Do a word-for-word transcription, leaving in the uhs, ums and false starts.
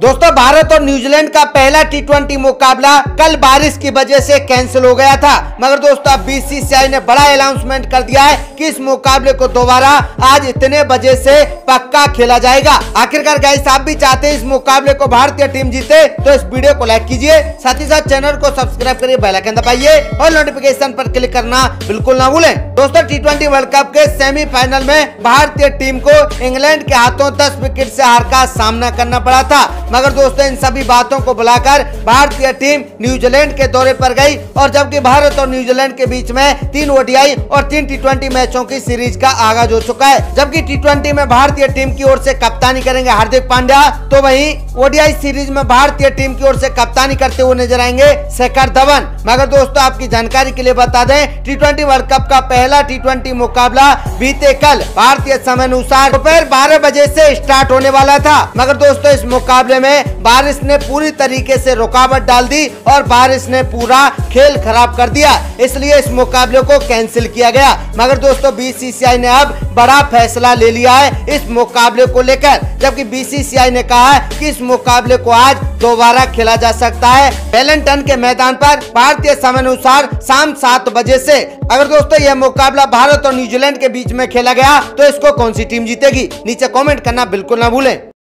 दोस्तों भारत और न्यूजीलैंड का पहला टी ट्वेंटी मुकाबला कल बारिश की वजह से कैंसिल हो गया था, मगर दोस्तों बी सी सी आई ने बड़ा अनाउंसमेंट कर दिया है कि इस मुकाबले को दोबारा आज इतने बजे से पक्का खेला जाएगा। आखिरकार गाइस आप भी चाहते हैं इस मुकाबले को भारतीय टीम जीते तो इस वीडियो को लाइक कीजिए, साथ ही साथ चैनल को सब्सक्राइब करिए, बेल आइकन दबाइए और नोटिफिकेशन पर क्लिक करना बिल्कुल ना भूलें। दोस्तों टी ट्वेंटी वर्ल्ड कप के सेमीफाइनल में भारतीय टीम को इंग्लैंड के हाथों दस विकेट से हार का सामना करना पड़ा था, मगर दोस्तों इन सभी बातों को बुलाकर भारतीय टीम न्यूजीलैंड के दौरे पर गई और जबकि भारत और न्यूजीलैंड के बीच में तीन ओडीआई और तीन टी ट्वेंटी मैचों की सीरीज का आगाज हो चुका है। जबकि टी ट्वेंटी में भारतीय टीम की ओर से कप्तानी करेंगे हार्दिक पांड्या, तो वहीं ओडीआई सीरीज में भारतीय टीम की ओर से कप्तानी करते हुए नजर आएंगे शेखर धवन। मगर दोस्तों आपकी जानकारी के लिए बता दें टी ट्वेंटी वर्ल्ड कप का पहला टी ट्वेंटी मुकाबला बीते कल भारतीय समय अनुसार दोपहर बारह बजे से स्टार्ट होने वाला था, मगर दोस्तों इस मुकाबले में बारिश ने पूरी तरीके से रुकावट डाल दी और बारिश ने पूरा खेल खराब कर दिया, इसलिए इस मुकाबले को कैंसिल किया गया। मगर दोस्तों बीसीसीआई ने अब बड़ा फैसला ले लिया है इस मुकाबले को लेकर, जबकि बीसीसीआई ने कहा है कि इस मुकाबले को आज दोबारा खेला जा सकता है वेलिंगटन के मैदान पर भारतीय समय अनुसार शाम सात बजे से। अगर दोस्तों यह मुकाबला भारत और न्यूजीलैंड के बीच में खेला गया तो इसको कौन सी टीम जीतेगी, नीचे कॉमेंट करना बिल्कुल ना भूलें।